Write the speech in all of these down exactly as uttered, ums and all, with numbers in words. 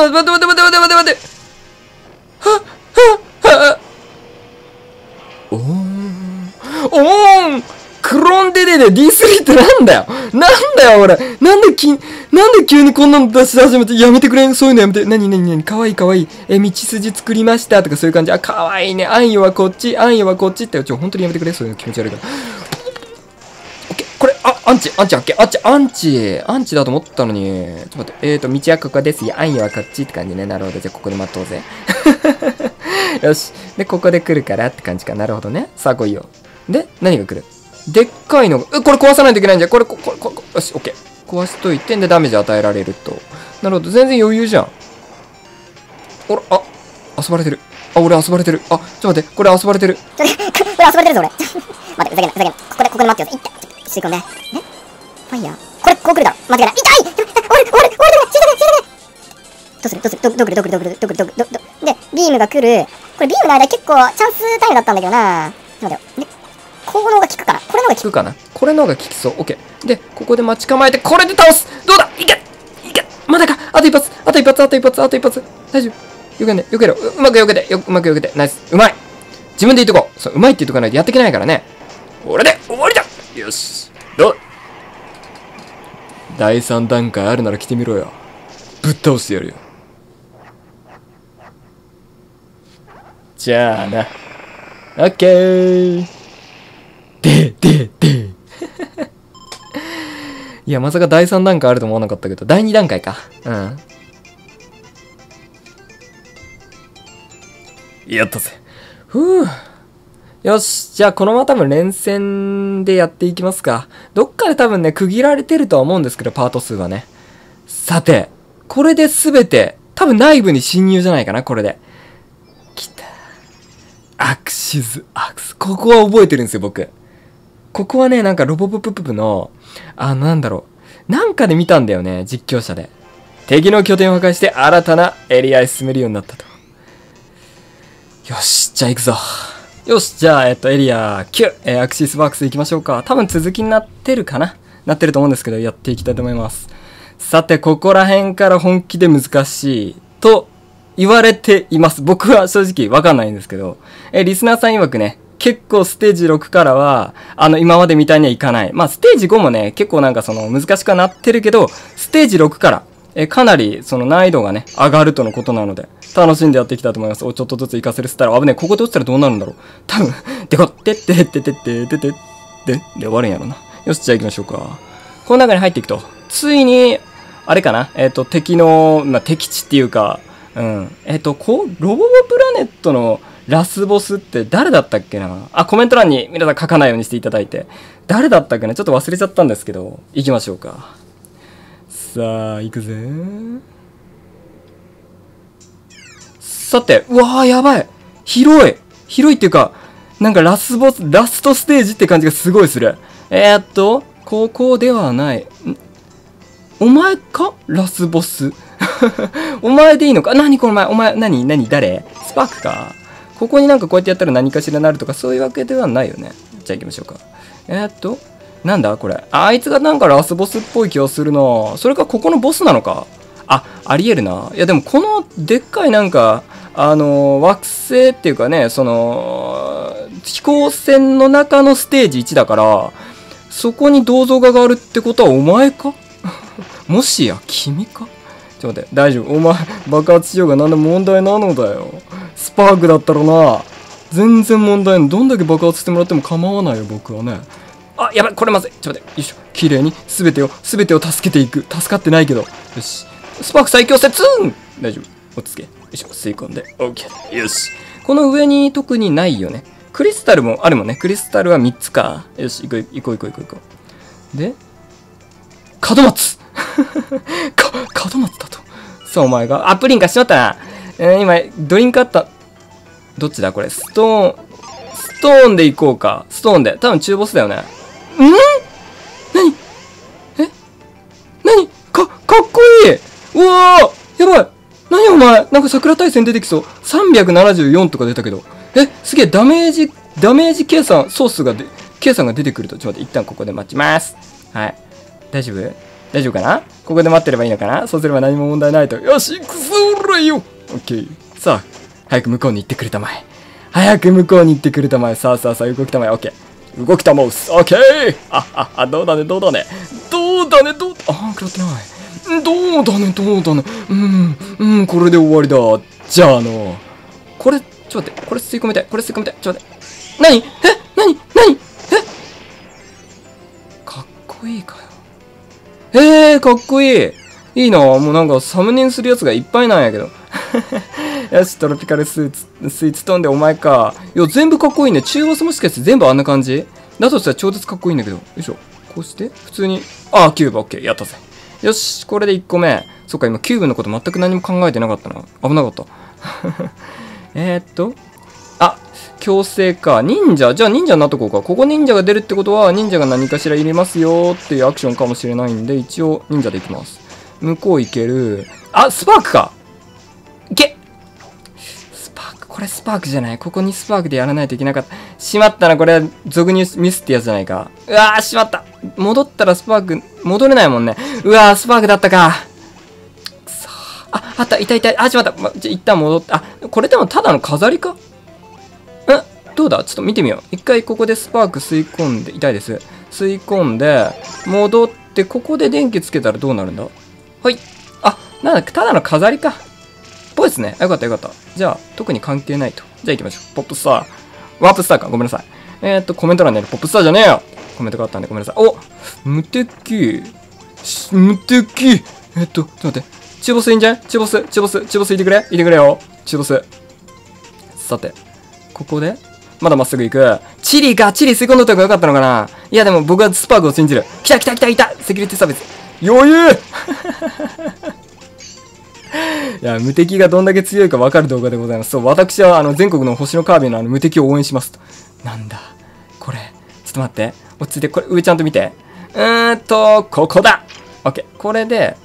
待って待って待って待って待って待ってはっはっはっおーんおーんクロンデデデ ディースリー ってなんだよなんだよ俺なんできなんで急にこんなの出し始めてやめてくれんそういうのやめてなになになにかわいいかわいいえ道筋作りましたとかそういう感じあかわいいねあんよはこっちあんよはこっちってちょ本当にやめてくれそういうの気持ち悪いからオッケーこれあアンチアンチオッケーアンチアンチアンチだと思ったのにちょっと待ってえーと道はここですいやあんよはこっちって感じねなるほどじゃあここで待とうぜよしでここで来るからって感じかなるほどねさあ来いよで何が来るでっかいのが、え、これ壊さないといけないんじゃん。これ、こ、こ、こ、よし、オッケー。壊しといて、で、ダメージ与えられると。なるほど、全然余裕じゃん。あら、あ、遊ばれてる。あ、俺遊ばれてる。あ、ちょっと待って、これ遊ばれてる。これ遊ばれてるぞ、俺。待って、ふざけんな、ふざけんな。ここで、ここで待ってよ。いって、吸い込んで。えファイヤー。これ、こう来るだろ。間違いない。痛い痛い俺、俺、俺、俺、死んでる、死んでる。どうするどうするど、どくる、どくる、どくる、どくる、どくる、どくる、で、ビームが来る。これ、ビームの間結構、チャンスタイムだったんだけどな。ちょっと待ってよ。でこの方が効くかなこれの方が効くかなこれの方が効きそう。オッケー。で、ここで待ち構えて、これで倒すどうだいけいけまだかあと一発あと一発あと一発あと一発大丈夫よけんね。よけろ。うまくよけて。うまくよけて。ナイス。うまい自分で言っとこう。そう、うまいって言っとかないとやっていけないからね。これで終わりだよし。どうだいさん段階あるなら来てみろよ。ぶっ倒してやるよ。じゃあな。オッケーで、で、で。いや、まさかだいさん段階あると思わなかったけど、だいに段階か。うん。やったぜ。ふぅ。よし。じゃあ、このまま多分連戦でやっていきますか。どっかで多分ね、区切られてるとは思うんですけど、パート数はね。さて、これで全て、多分内部に侵入じゃないかな、これで。きた。アクシズ、アクス。ここは覚えてるんですよ、僕。ここはね、なんかロボププププの、あ、なんだろう。なんかで見たんだよね、実況者で。敵の拠点を破壊して新たなエリアへ進めるようになったと。よし、じゃあ行くぞ。よし、じゃあ、えっと、エリアきゅう、えー、アクシスワークス行きましょうか。多分続きになってるかななってると思うんですけど、やっていきたいと思います。さて、ここら辺から本気で難しいと言われています。僕は正直わかんないんですけど、えー、リスナーさん曰くね、結構ステージろくからは、あの、今までみたいにはいかない。まあ、ステージごもね、結構なんかその、難しくはなってるけど、ステージろくから、え、かなり、その難易度がね、上がるとのことなので、楽しんでやっていきたいと思います。お、ちょっとずつ行かせるっつったら、危ねえ、ここで落ちたらどうなるんだろう。多分、でこってってってってってってって、で、終わるんやろな。よし、じゃあ行きましょうか。この中に入っていくと、ついに、あれかな、えっと、敵の、まあ、敵地っていうか、うん、えっと、こう、ロボプラネットの、ラスボスって誰だったっけなあ、コメント欄に皆さん書かないようにしていただいて。誰だったっけなちょっと忘れちゃったんですけど、行きましょうか。さあ、行くぜ。さて、うわー、やばい。広い。広いっていうか、なんかラスボス、ラストステージって感じがすごいする。えー、っと、ここではない。んお前かラスボス。お前でいいのか何この前お前、何何誰スパークか。ここになんかこうやってやったら何かしらなるとかそういうわけではないよね。じゃあ行きましょうか。えー、っと、なんだこれ。あいつがなんかラスボスっぽい気がするな。それかここのボスなのか。あ、ありえるな。いやでもこのでっかいなんか、あの、惑星っていうかね、その、飛行船の中のステージいちだから、そこに銅像画があるってことはお前かもしや、君かちょっと待って、大丈夫。お前、爆発しようが何でも問題なのだよ。スパークだったらな、全然問題ない。どんだけ爆発してもらっても構わないよ、僕はね。あ、やばい、これまずい。ちょっと待って、よいしょ。綺麗に、すべてを、すべてを助けていく。助かってないけど。よし。スパーク最強説大丈夫。落ち着け。よいしょ、吸い込んで。OK。よし。この上に特にないよね。クリスタルもあるもんね。クリスタルはみっつか。よし、行こう、行こう、行こう、行こう。で、門松か、門松だと。さあ、お前が。あ、プリンかしまったな。えー、今、ドリンクあった。どっちだこれ。ストーン、ストーンで行こうか。ストーンで。多分中ボスだよね。ん？何？え？何？か、かっこいい！うわー！やばい！何お前！なんか桜大戦出てきそう。さんびゃくななじゅうよんとか出たけど。え？すげえ、ダメージ、ダメージ計算、ソースがで、計算が出てくると。ちょっと待って、一旦ここで待ちます。はい。大丈夫？大丈夫かな？ここで待ってればいいのかな？そうすれば何も問題ないと。よし、くそらいよ！オッケー。さあ、早く向こうに行ってくれたまえ。早く向こうに行ってくれたまえ。さあさあさあ、動きたまえ。オッケー。動きたまうす。オッケー！あああ、どうだね、どうだね。どうだね、どうだね。ああ、食らってない。どうだね、どうだね。うん、うん、これで終わりだ。じゃあの、これ、ちょっと待って、これ吸い込みたい。これ吸い込みたい。ちょっと待って。なに？え？なに？なに？え？かっこいいかよ。えー、かっこいい。いいなぁ。もうなんか、サムネにするやつがいっぱいなんやけど。よし、トロピカルスーツ、スイーツ飛んでお前か。いや、全部かっこいいね。中ボスもしかして全部あんな感じだとしたら超絶かっこいいんだけど。よいしょ。こうして、普通に。あー、キューブ、オッケー。やったぜ。よし、これでいっこめ。そっか、今、キューブのこと全く何も考えてなかったな。危なかった。えーっと。あ、強制か。忍者。じゃあ忍者になっとこうか。ここ忍者が出るってことは、忍者が何かしら入れますよっていうアクションかもしれないんで、一応忍者でいきます。向こう行ける。あ、スパークか！いけ！スパーク。これスパークじゃない。ここにスパークでやらないといけなかった。しまったな。これ、俗にミスってやつじゃないか。うわー、しまった。戻ったらスパーク、戻れないもんね。うわー、スパークだったか。くそー。あ、あった。いたいた。あ、しまった。ま、じゃ、一旦戻った。あ、これでもただの飾りか？どうだ？ちょっと見てみよう。一回ここでスパーク吸い込んで、痛いです。吸い込んで、戻って、ここで電気つけたらどうなるんだ？はい。あ、なんだっけ、ただの飾りか。ぽいですね。よかったよかった。じゃあ、特に関係ないと。じゃあ行きましょう。ポップスター。ワープスターか。ごめんなさい。えーっと、コメント欄にあるポップスターじゃねえよ。コメントがあったんでごめんなさい。お！無敵。無敵。えーっと、ちょっと待って。中ボスいいんじゃん？中ボス、中ボス、中ボスいてくれ？いてくれよ。中ボス。さて、ここで、まだまっすぐ行く。チリか、チリ吸い込んどった方が良かったのかな。いやでも僕はスパークを信じる。来た来た来た来た、セキュリティ差別。余裕いや、無敵がどんだけ強いか分かる動画でございます。そう、私はあの全国の星のカービィのあの無敵を応援しますと。なんだ、これ。ちょっと待って。落ち着いて、これ上ちゃんと見て。うーんと、ここだ！オッケー。これで、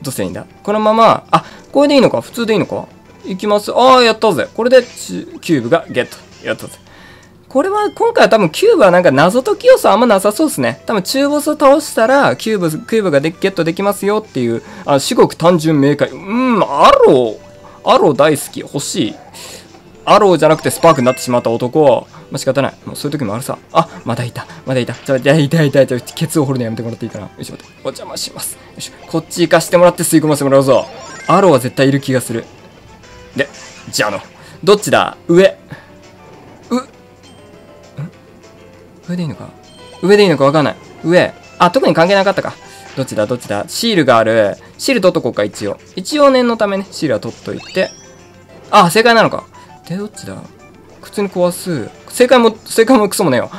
どうしたらいいんだ？このまま、あ、これでいいのか？普通でいいのか？いきます。あー、やったぜ。これで、キューブがゲット。やったぜ。これは、今回は多分キューブはなんか謎解き要素あんまなさそうですね。多分中ボスを倒したら、キューブ、キューブがでゲットできますよっていう、あ、至極単純明快。うーん、アロー。アロー大好き。欲しい。アローじゃなくてスパークになってしまった男。まあ、仕方ない。もうそういう時もあるさ。あ、まだいた。まだいた。ちょ、いたいたいたいた。ケツを掘るのやめてもらっていいかな。よいしょ、お邪魔します。よいしょ。こっち行かしてもらって吸い込ませてもらうぞ。アローは絶対いる気がする。で、じゃあの、どっちだ？上。上でいいのか？上でいいのかわかんない。上。あ、特に関係なかったか。どっちだどっちだシールがある。シール取っとこうか、一応。一応念のためね、シールは取っといて。あ、正解なのか。で、どっちだ普通に壊す。正解も、正解もクソもねえよ。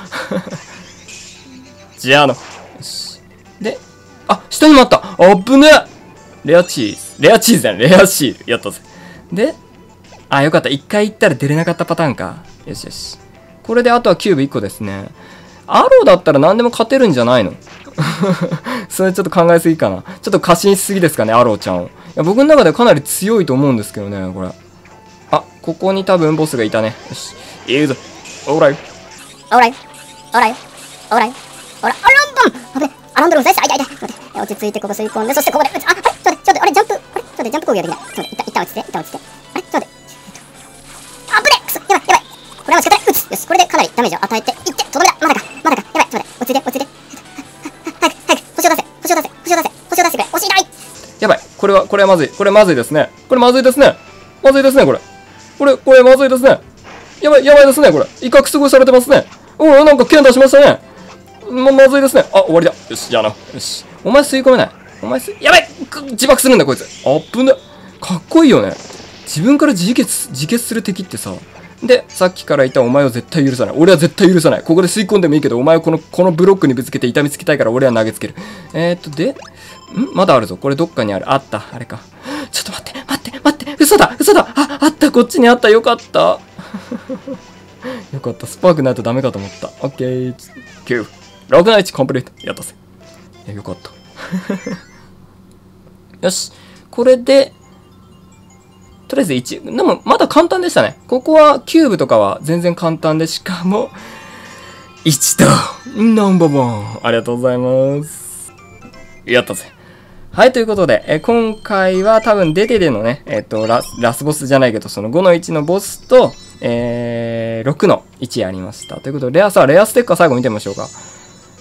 じゃあの。よし。で、あ、下にもあった。あぶねレアチーズ。レアチーズだね。レアシール。やったぜ。で、あ、よかった。一回行ったら出れなかったパターンか。よしよし。これであとはキューブいっこですね。アローだったら何でも勝てるんじゃないのそれちょっと考えすぎかな。ちょっと過信しすぎですかね、アローちゃんを。いや僕の中ではかなり強いと思うんですけどね、これ。あ、ここに多分ボスがいたね。よし。いいぞ。オーライ。オーライ。オーライ。オーライ。オーライ。アランドンあぶね。アランドン最初。あ、痛い痛い。待って。落ち着いてここ吸い込んで、そしてここで。あ、はい。ちょっと待って。ちょっとあれ、ジャンプ。あれ、ちょっと待って。ジャンプ攻撃ができない。ちょっと待って。一旦落ちて。一旦落ちて。あれ、ちょっと待って。あぶね。くそ。やばい。やばい。これは仕方ない。撃つ。よし。これでかなりダメージを与えていって。とどめだ。まだか。まだか。やばい。ちょっと待って。落ち着いて。落ち着いて。やばい。これは、これはまずい。これまずいですね。これまずいですね。まずいですね、これ。これ、これまずいですね。やばい、やばいですね、これ。威嚇すごいされてますね。おお、なんか剣出しましたね。ま、まずいですね。あ、終わりだ。よし、じゃあな。よし。お前吸い込めない。お前吸い、やばい！自爆するんだ、こいつ。あっぶね。かっこいいよね。自分から自決、自決する敵ってさ。で、さっきからいたお前を絶対許さない。俺は絶対許さない。ここで吸い込んでもいいけど、お前をこの、このブロックにぶつけて痛みつきたいから俺は投げつける。えーっと、で、んまだあるぞ。これどっかにある。あった。あれか。ちょっと待って、待って、待って。嘘だ、嘘だ。あ、あった。こっちにあった。よかった。よかった。スパークないとダメかと思った。オッケー。きゅう。ろくのいちコンプリート。やったぜ。いや、よかった。よし。これで、とりあえずいち。でも、まだ簡単でしたね。ここは、キューブとかは全然簡単で、しかも、いちと、ナンバーワン。ありがとうございます。やったぜ。はい、ということで、え今回は多分デデデのね、えっとラ、ラスボスじゃないけど、そのごのいちのボスと、えー、ろくのいちやりました。ということで、レアさ、レアステッカー最後見てみましょうか。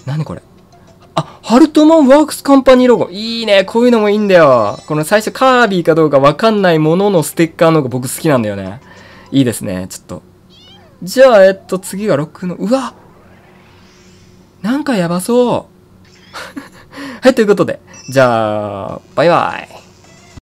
何これ。あ、ハルトマンワークスカンパニーロゴ。いいね。こういうのもいいんだよ。この最初カービィかどうかわかんないもののステッカーの方が僕好きなんだよね。いいですね。ちょっと。じゃあ、えっと、次がろくの、うわなんかやばそう。はい、ということで。じゃあ、バイバイ。